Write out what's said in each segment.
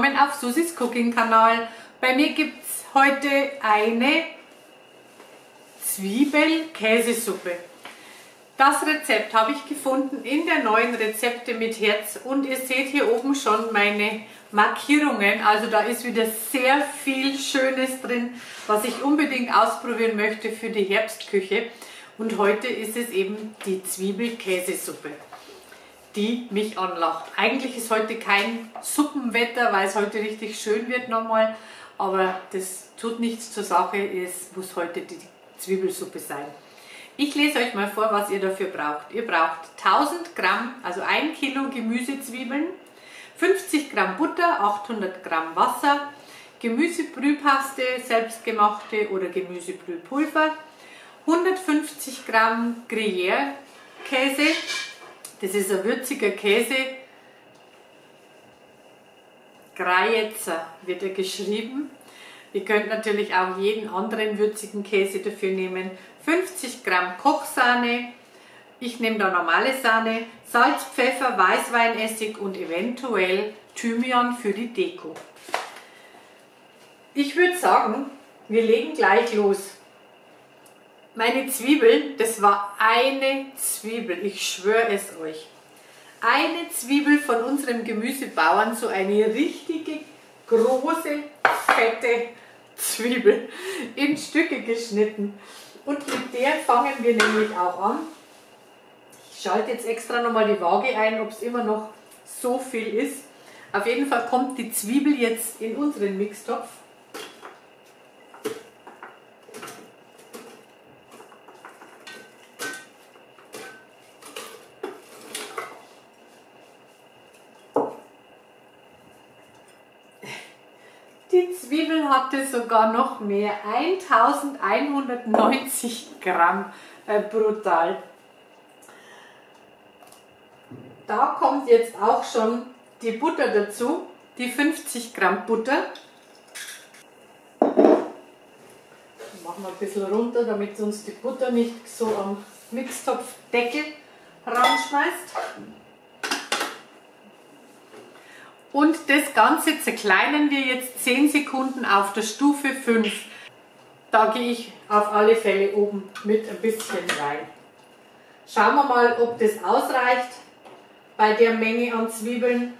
willkommen auf Susi's Cooking Kanal. Bei mir gibt es heute eine Zwiebel-Käsesuppe. Das Rezept habe ich gefunden in der neuen Rezepte mit Herz und ihr seht hier oben schon meine Markierungen. Also da ist wieder sehr viel Schönes drin, was ich unbedingt ausprobieren möchte für die Herbstküche. Und heute ist es eben die Zwiebel-Käsesuppe, die mich anlacht. Eigentlich ist heute kein Suppenwetter, weil es heute richtig schön wird nochmal, aber das tut nichts zur Sache, es muss heute die Zwiebelsuppe sein. Ich lese euch mal vor, was ihr dafür braucht. Ihr braucht 1000 Gramm, also 1 Kilo Gemüsezwiebeln, 50 Gramm Butter, 800 Gramm Wasser, Gemüsebrühpaste, selbstgemachte oder Gemüsebrühpulver, 150 Gramm Gruyère-Käse, das ist ein würziger Käse, Grajetzer wird er geschrieben. Ihr könnt natürlich auch jeden anderen würzigen Käse dafür nehmen. 50 Gramm Kochsahne, ich nehme da normale Sahne, Salz, Pfeffer, Weißweinessig und eventuell Thymian für die Deko. Ich würde sagen, wir legen gleich los. Meine Zwiebeln, das war eine Zwiebel, ich schwöre es euch. Eine Zwiebel von unserem Gemüsebauern, so eine richtige, große, fette Zwiebel in Stücke geschnitten. Und mit der fangen wir nämlich auch an. Ich schalte jetzt extra nochmal die Waage ein, ob es immer noch so viel ist. Auf jeden Fall kommt die Zwiebel jetzt in unseren Mixtopf. Die Zwiebel hatte sogar noch mehr, 1190 Gramm, brutal. Da kommt jetzt auch schon die Butter dazu, die 50 Gramm Butter. Machen wir ein bisschen runter, damit uns die Butter nicht so am Mixtopfdeckel ranschmeißt. Und das Ganze zerkleinern wir jetzt 10 Sekunden auf der Stufe 5. Da gehe ich auf alle Fälle oben mit ein bisschen rein. Schauen wir mal, ob das ausreicht bei der Menge an Zwiebeln.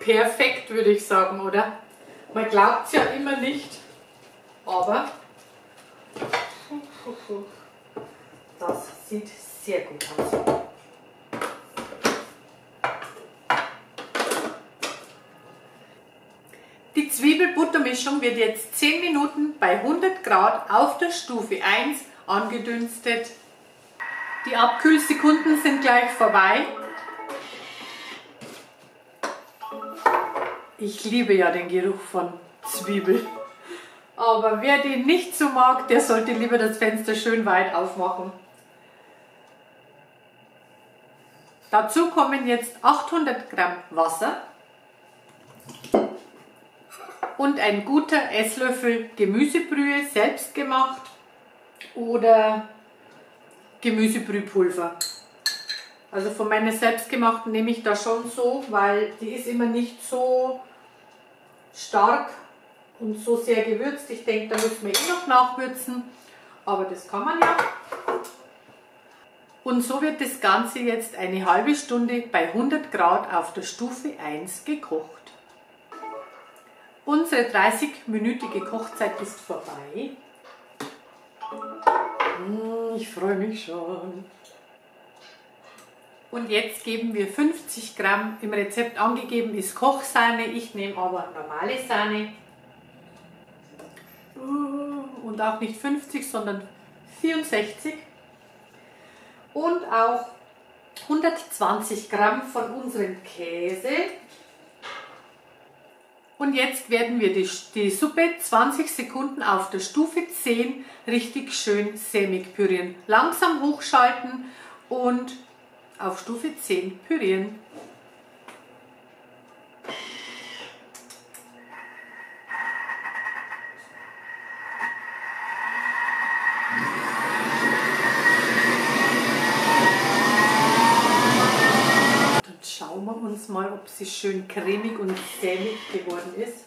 Perfekt, würde ich sagen, oder? Man glaubt es ja immer nicht, aber das sieht sehr gut aus. Die Zwiebel-Butter-Mischung wird jetzt 10 Minuten bei 100 Grad auf der Stufe 1 angedünstet. Die Abkühlsekunden sind gleich vorbei. Ich liebe ja den Geruch von Zwiebel, aber wer den nicht so mag, der sollte lieber das Fenster schön weit aufmachen. Dazu kommen jetzt 800 Gramm Wasser und ein guter Esslöffel Gemüsebrühe, selbstgemacht oder Gemüsebrühpulver. Also von meiner selbstgemachten nehme ich da schon so, weil die ist immer nicht so stark und so sehr gewürzt. Ich denke, da müssen wir eh noch nachwürzen, aber das kann man ja. Und so wird das Ganze jetzt eine halbe Stunde bei 100 Grad auf der Stufe 1 gekocht. Unsere 30-minütige Kochzeit ist vorbei. Ich freue mich schon. Und jetzt geben wir 50 Gramm, im Rezept angegeben ist Kochsahne, ich nehme aber normale Sahne. Und auch nicht 50, sondern 64. Und auch 120 Gramm von unserem Käse. Und Und jetzt werden wir die Suppe 20 Sekunden auf der Stufe 10 richtig schön sämig pürieren. Langsam hochschalten und auf Stufe 10 pürieren. Uns mal, ob sie schön cremig und sämig geworden ist.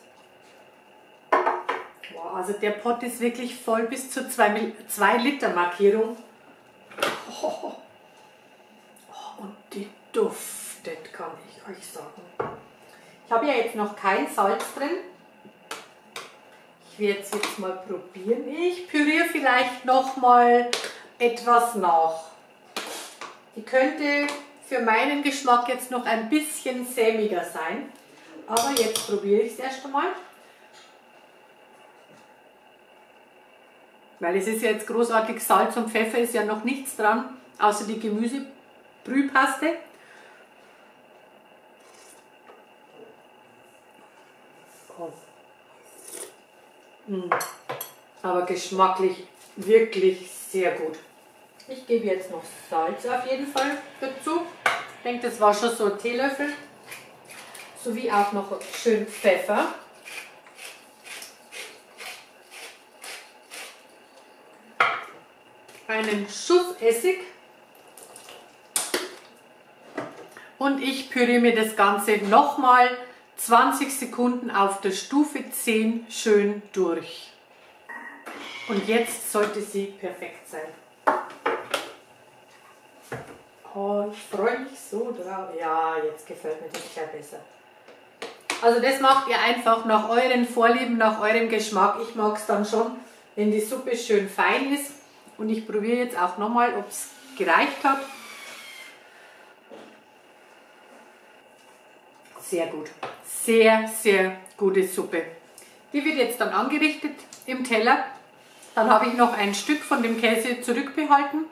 Wow, also der Pot ist wirklich voll bis zur 2 Liter Markierung. Oh, oh, oh, und die duftet, kann ich euch sagen. Ich habe ja jetzt noch kein Salz drin. Ich werde es jetzt mal probieren. Ich püriere vielleicht noch mal etwas nach. Die könnte für meinen Geschmack jetzt noch ein bisschen sämiger sein, aber jetzt probiere ich es erst einmal, weil es ist ja jetzt großartig, Salz und Pfeffer ist ja noch nichts dran, außer die Gemüsebrühpaste. Aber geschmacklich wirklich sehr gut. Ich gebe jetzt noch Salz auf jeden Fall dazu. Ich denke, das war schon so ein Teelöffel. Sowie auch noch schön Pfeffer. Einen Schuss Essig. Und ich püriere mir das Ganze nochmal 20 Sekunden auf der Stufe 10 schön durch. Und jetzt sollte sie perfekt sein. Oh, ich freue mich so drauf. Ja, jetzt gefällt mir das ja besser. Also das macht ihr einfach nach euren Vorlieben, nach eurem Geschmack. Ich mag es dann schon, wenn die Suppe schön fein ist. Und ich probiere jetzt auch nochmal, ob es gereicht hat. Sehr gut. Sehr, sehr gute Suppe. Die wird jetzt dann angerichtet im Teller. Dann habe ich noch ein Stück von dem Käse zurückbehalten.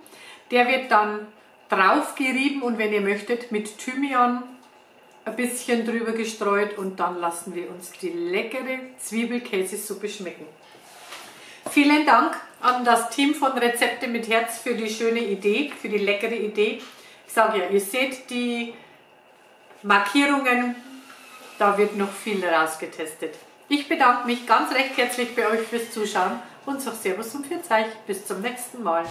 Der wird dann drauf gerieben und wenn ihr möchtet mit Thymian ein bisschen drüber gestreut und dann lassen wir uns die leckere Zwiebelkäsesuppe schmecken. Vielen Dank an das Team von Rezepte mit Herz für die schöne Idee, für die leckere Idee. Ich sage ja, ihr seht die Markierungen, da wird noch viel rausgetestet. Ich bedanke mich ganz recht herzlich bei euch fürs Zuschauen und sage Servus und Pfiat euch. Bis zum nächsten Mal.